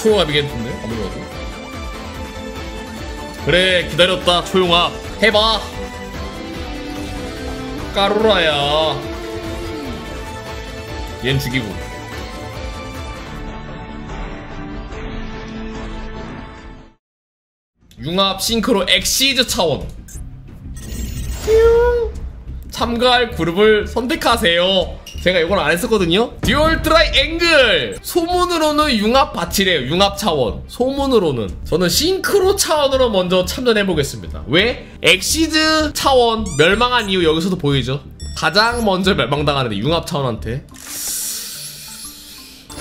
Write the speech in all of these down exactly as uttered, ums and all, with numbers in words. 초용압이겠는데? 아무리 봐도. 그래, 기다렸다. 초용압 해봐. 까루라야. 얜 죽이고. 융합 싱크로 엑시즈 차원. 퓨. 참가할 그룹을 선택하세요. 제가 이걸 안 했었거든요. 듀얼 드라이 앵글. 소문으로는 융합 밭이래요. 융합 차원. 소문으로는. 저는 싱크로 차원으로 먼저 참전해 보겠습니다. 왜? 엑시즈 차원 멸망한 이유 여기서도 보이죠. 가장 먼저 멸망당하는데 융합 차원한테.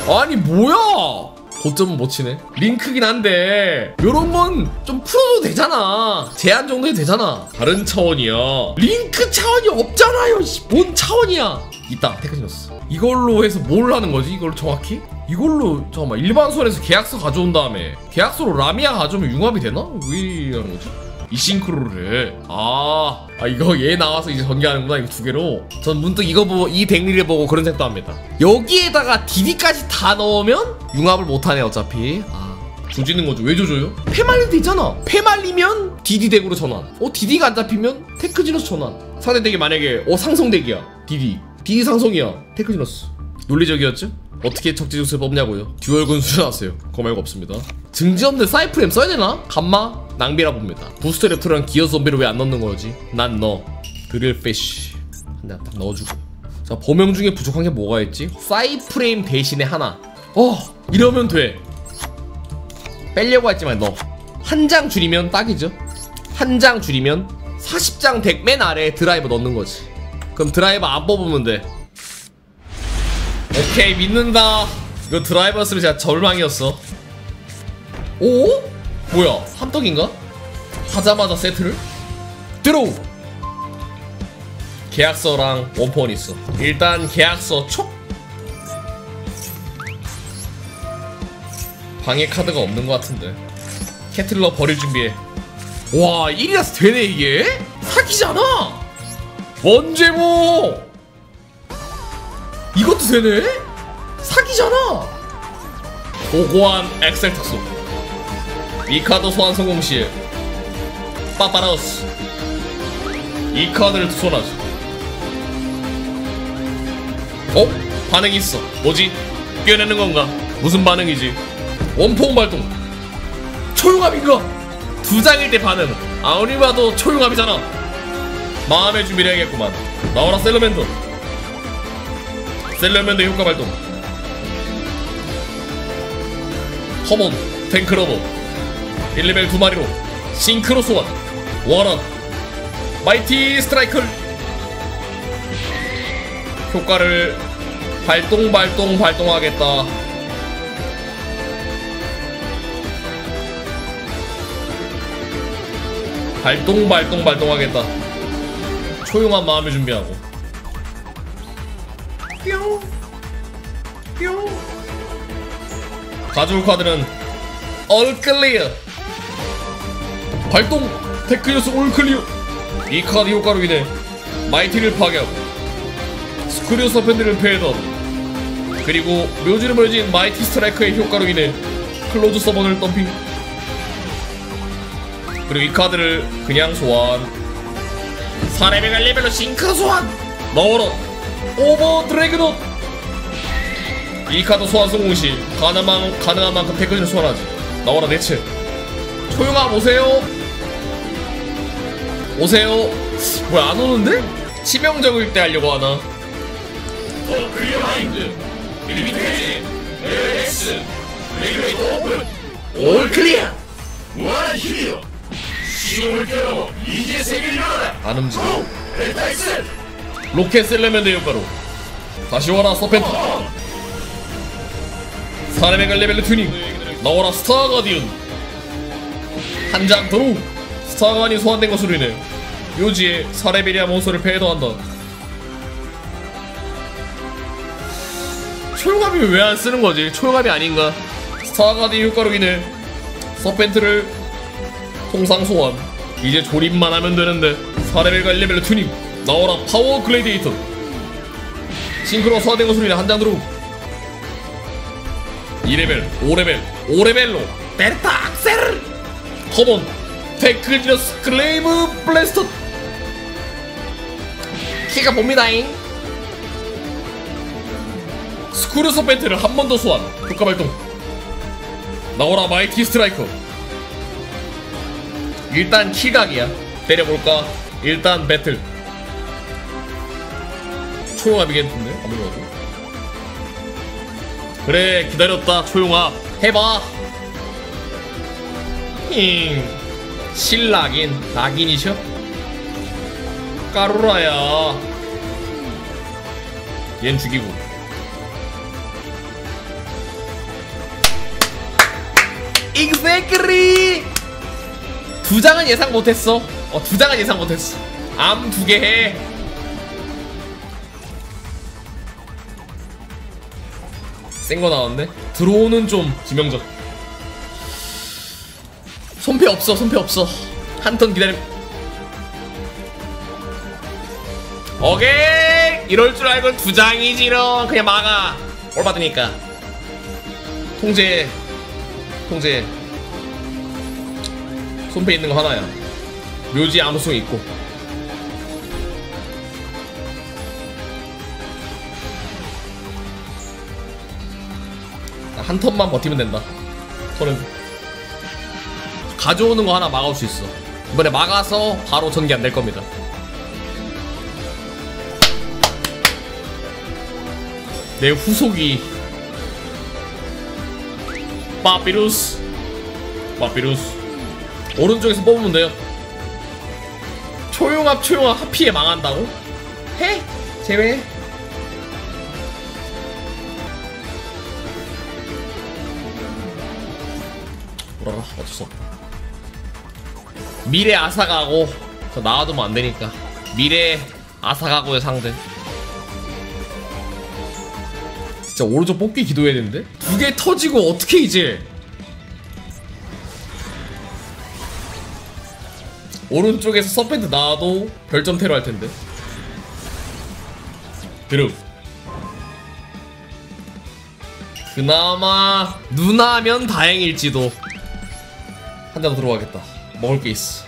아니 뭐야? 고점은 못 치네. 링크긴 한데 요런 건 좀 풀어도 되잖아. 제한 정도 해도 되잖아. 다른 차원이야. 링크 차원이 없잖아요. 뭔 차원이야. 있다. 테크지너스. 이걸로 해서 뭘 하는 거지? 이걸 정확히? 이걸로 잠깐만, 일반선에서 계약서 가져온 다음에 계약서로 라미아 가져오면 융합이 되나? 왜 이러는 거지? 이 싱크로를 해. 아, 아 이거 얘 나와서 이제 전개하는구나. 이거 두 개로. 전 문득 이거 보고 이 백리를 보고 그런 생각도 합니다. 여기에다가 디디까지 다 넣으면 융합을 못하네 어차피. 아, 조지는 거죠. 왜 조져요? 패말리도 있잖아. 패말리면 디디 덱으로 전환. 어 디디가 안 잡히면 테크지너스 전환. 상대 덱이 만약에 어 상성 덱이야. 디디. 디디 상성이야. 테크지너스. 논리적이었죠? 어떻게 적재적소를 뽑냐고요? 듀얼군 수련하세요. 그거 말고 없습니다. 증지 없는 사이프렘 써야되나? 감마? 낭비라 봅니다. 부스트 랩터랑 기어 좀비를 왜 안 넣는 거지? 난 넣어. 드릴 패시. 한 대 딱 넣어주고. 자, 범용 중에 부족한 게 뭐가 있지? 사이프렘 대신에 하나. 어! 이러면 돼. 빼려고 했지만 넣어. 한 장 줄이면 딱이죠? 한 장 줄이면 사십 장 덱 맨 아래에 드라이버 넣는 거지. 그럼 드라이버 안 뽑으면 돼. 오케이, 믿는다. 이거 드라이버 쓰면 진짜 절망이었어. 오? 뭐야? 삼떡인가? 하자마자 세트를? 드로우! 계약서랑 원포원 있어. 일단 계약서 촉! 방해 카드가 없는 것 같은데. 캐틀러 버릴 준비해. 와, 일이라서 되네 이게? 사기잖아! 원제모! 이것도 되네? 사기잖아! 고고한 엑셀 특수. 이 카드 소환 성공 시에 빠빠라우스 이 카드를 소환하죠. 어? 반응이 있어. 뭐지? 꿰내는 건가? 무슨 반응이지? 원포옹 발동. 초용압인가? 두 장일 때 반응. 아무리 봐도 초용압이잖아. 마음의 준비를 해야겠구만. 나와라 셀러맨더. 셀러맨더 효과 발동. 커먼 탱크러버 일 레벨 두 마리로 싱크로 소환. 원원 마이티 스트라이클 효과를 발동 발동 발동하겠다. 발동 발동 발동하겠다. 초용한 마음을 준비하고. 뿅! 뿅! 가져올 카드는 올클리어! 발동! 테크지너스 올클리어! 이 카드 효과로 인해 마이티를 파괴하고 스크류 서펜드를 패해도 그리고 묘지를 벌진 마이티 스트라이크의 효과로 인해 클로즈 서번을 덤핑. 그리고 이 카드를 그냥 소환. 사 레벨 레벨로 싱크 소환! 넣어라! 오버 드래그넛! 이 카드 소환 성공시 가능한, 가능한 만큼 테크지를 소환하지. 나와라 내체. 초용함 오세요. 오세요. 뭐야 안 오는데? 치명적일 때 하려고 하나? 올 클리어! 무한한 힘이여! 시공을 깨워 이제 세계를 일어나라! 안 움직여. 로켓 셀레멘드 효과로 다시 와라 서펜타. 사 레벨 레벨 튜닝. 나와라 스타 가디언. 한장 드로우. 스타 가디언이 소환된 것으로 인해 묘지에 사 레벨 이하 몬스터를 패해더한다. 초용압이 왜 안 쓰는 거지? 초용압이 아닌가? 스타 가디언 효과로 인해 서펜트를 통상 소환. 이제 조립만 하면 되는데. 사 레벨 레벨 튜닝. 나와라 파워 글래디에이터. 싱크로 소화된 것으로 인해 한장 들어오고 이 이 레벨, 오 레벨, 오 레벨로 델타 악셀! 컴온! 테크지너스 클레이브 블래스터! 키가 봅니다잉! 스쿠르서 배틀을 한 번 더 소환! 효과 발동! 나오라 마이티 스트라이커! 일단 시각이야. 때려볼까? 일단 배틀 초용압이겠는데? 아무래도 그래, 기다렸다. 초용압 해봐. 힝. 신락인 낙인이셔? 까루라야. 얜 죽이고 exactly. 두 장은 예상 못했어. 어, 두 장은 예상 못했어. 암 두 개 해. 센 거 나왔네. 들어오는 좀 지명적. 손패 없어, 손패 없어. 한 턴 기다림. 오케이. 이럴 줄 알고 두 장이지롱. 그냥 막아. 올 받으니까. 통제. 통제. 손패 있는 거 하나야. 묘지 암호성 있고. 한 턴만 버티면 된다. 턴은 가져오는 거 하나 막을 수 있어. 이번에 막아서 바로 전개 안 될 겁니다. 내 후속이 파피루스. 파피루스 오른쪽에서 뽑으면 돼요. 초용압 초용압 하피에 망한다고? 해? 제외해? 뭐라라 어딨어. 미래 아사가고 저 나와두면 안되니까 미래 아사가고의 상대. 진짜 오른쪽 뽑기 기도해야 되는데? 두 개 터지고 어떻게 이제 오른쪽에서 서펜트 나와도 별점 테러 할텐데. 드름. 그나마 누나면 다행일지도. 한 장 들어가겠다. 먹을 게 있어.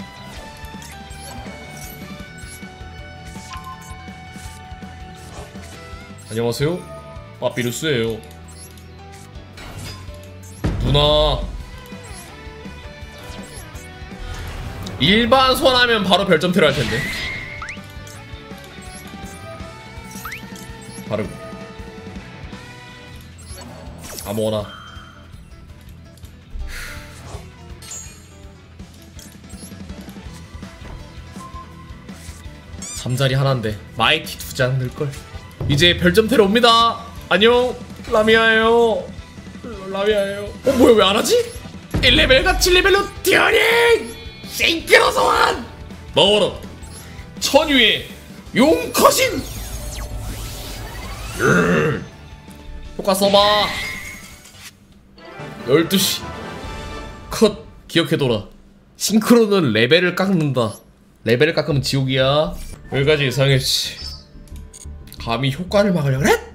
안녕하세요, 파피루스예요. 누나 일반 소환하면 바로 별점 테러 할텐데. 바르고 아무거나. 잠자리 하나인데 마이티 두 장 넣을걸. 이제 별점 테러 옵니다. 안녕 라미아예요. 라미아예요. 어 뭐야 왜 안하지? 일 레벨과 칠 레벨로 튜닝! 싱크로 소환! 넣어라. 천유의 용커신! 으음. 효과 써봐. 열두 시 컷. 기억해둬라. 싱크로는 레벨을 깎는다. 레벨을 깎으면 지옥이야. 여기까지 이상했지. 감히 효과를 막으려고 그래?